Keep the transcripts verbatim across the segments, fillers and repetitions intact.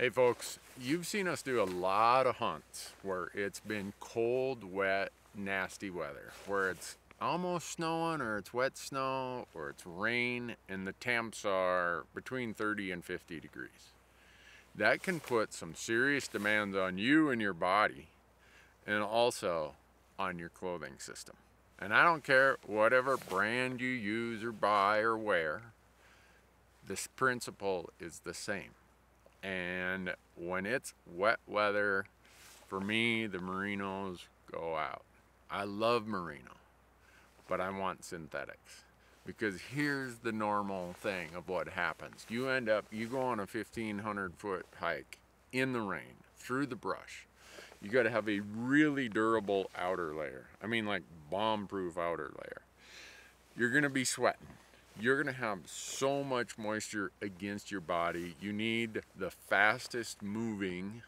Hey folks, you've seen us do a lot of hunts where it's been cold, wet, nasty weather, where it's almost snowing or it's wet snow or it's rain and the temps are between thirty and fifty degrees. That can put some serious demands on you and your body and also on your clothing system. And I don't care whatever brand you use or buy or wear, this principle is the same. And when it's wet weather, for me, the merinos go out. I love merino, but I want synthetics. Because here's the normal thing of what happens. You end up, you go on a fifteen hundred foot hike in the rain, through the brush. You gotta have a really durable outer layer. I mean like bomb-proof outer layer. You're gonna be sweating. You're gonna have so much moisture against your body. You need the fastest moving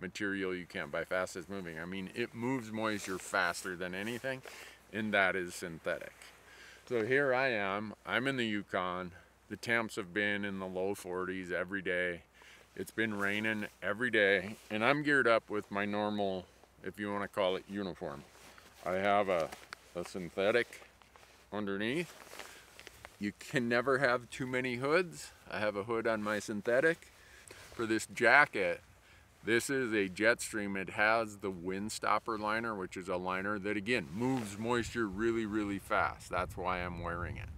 material you can. By fastest moving, I mean it moves moisture faster than anything, and that is synthetic. So here I am, I'm in the Yukon. The temps have been in the low forties every day. It's been raining every day, and I'm geared up with my normal, if you want to call it, uniform. I have a, a synthetic underneath. You can never have too many hoods. I have a hood on my synthetic. For this jacket, this is a Jetstream. It has the Windstopper liner, which is a liner that, again, moves moisture really, really fast. That's why I'm wearing it.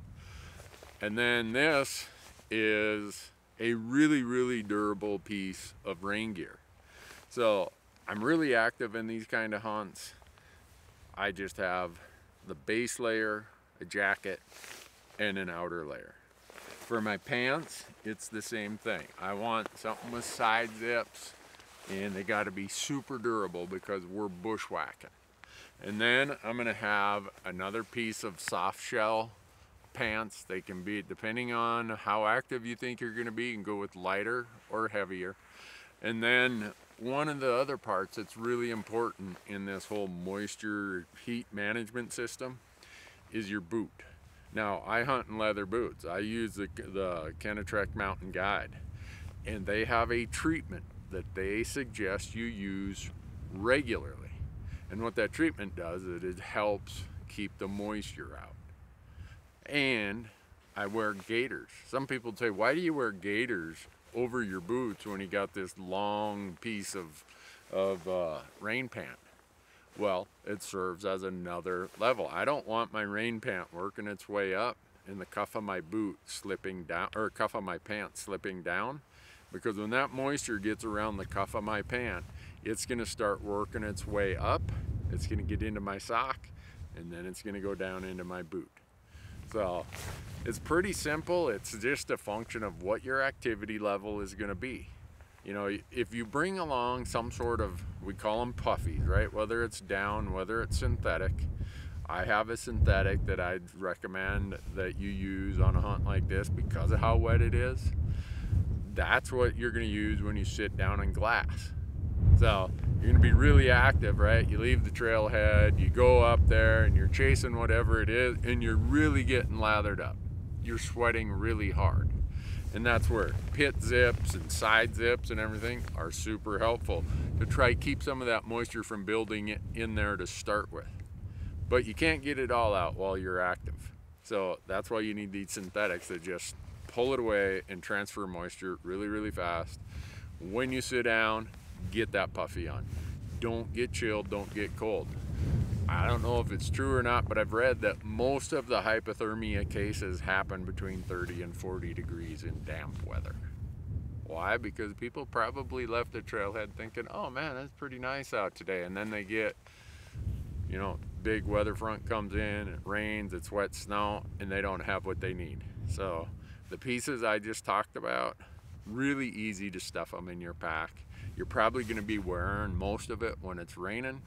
And then this is a really, really durable piece of rain gear. So I'm really active in these kind of hunts. I just have the base layer, a jacket, and an outer layer. For my pants, it's the same thing. I want something with side zips, and they got to be super durable because we're bushwhacking. And then I'm going to have another piece of soft shell pants. They can be, depending on how active you think you're going to be, you can go with lighter or heavier. And then one of the other parts that's really important in this whole moisture heat management system is your boot. Now, I hunt in leather boots. I use the, the Kenetrek Mountain Guide, and they have a treatment that they suggest you use regularly. And what that treatment does is it helps keep the moisture out. And I wear gaiters. Some people say, why do you wear gaiters over your boots when you got this long piece of, of uh, rain pant? Well, it serves as another level. I don't want my rain pant working its way up and the cuff of my boot slipping down, or cuff of my pants slipping down. Because when that moisture gets around the cuff of my pant, it's going to start working its way up, it's going to get into my sock, and then it's going to go down into my boot. So it's pretty simple. It's just a function of what your activity level is going to be. You know, if you bring along some sort of, we call them puffies, right? Whether it's down, whether it's synthetic. I have a synthetic that I'd recommend that you use on a hunt like this because of how wet it is. That's what you're going to use when you sit down in glass. So you're going to be really active, right? You leave the trailhead, you go up there, and you're chasing whatever it is, and you're really getting lathered up. You're sweating really hard. And that's where pit zips and side zips and everything are super helpful to try to keep some of that moisture from building in there to start with. But you can't get it all out while you're active. So that's why you need these synthetics that just pull it away and transfer moisture really, really fast. When you sit down, get that puffy on. Don't get chilled, don't get cold. I don't know if it's true or not, but I've read that most of the hypothermia cases happen between thirty and forty degrees in damp weather. Why? Because people probably left the trailhead thinking, oh man, that's pretty nice out today. And then they get, you know, big weather front comes in, it rains, it's wet snow, and they don't have what they need. So the pieces I just talked about, really easy to stuff them in your pack. You're probably going to be wearing most of it when it's raining.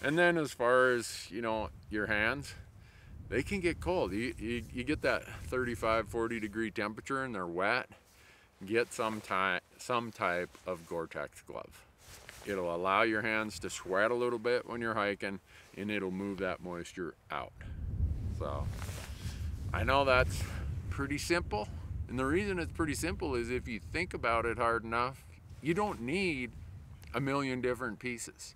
And then as far as, you know, your hands, they can get cold. You, you, you get that thirty-five, forty degree temperature and they're wet. Get some, ty some type of Gore-Tex glove. It'll allow your hands to sweat a little bit when you're hiking, and it'll move that moisture out. So I know that's pretty simple. And the reason it's pretty simple is if you think about it hard enough, You don't need a million different pieces.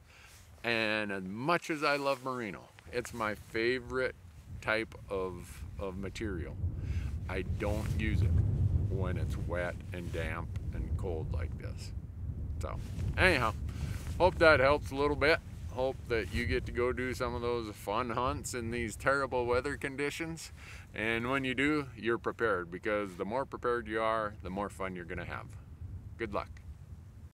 And as much as I love merino, it's my favorite type of, of material. I don't use it when it's wet and damp and cold like this. So anyhow, hope that helps a little bit. Hope that you get to go do some of those fun hunts in these terrible weather conditions. And when you do, you're prepared, because the more prepared you are, the more fun you're gonna have. Good luck.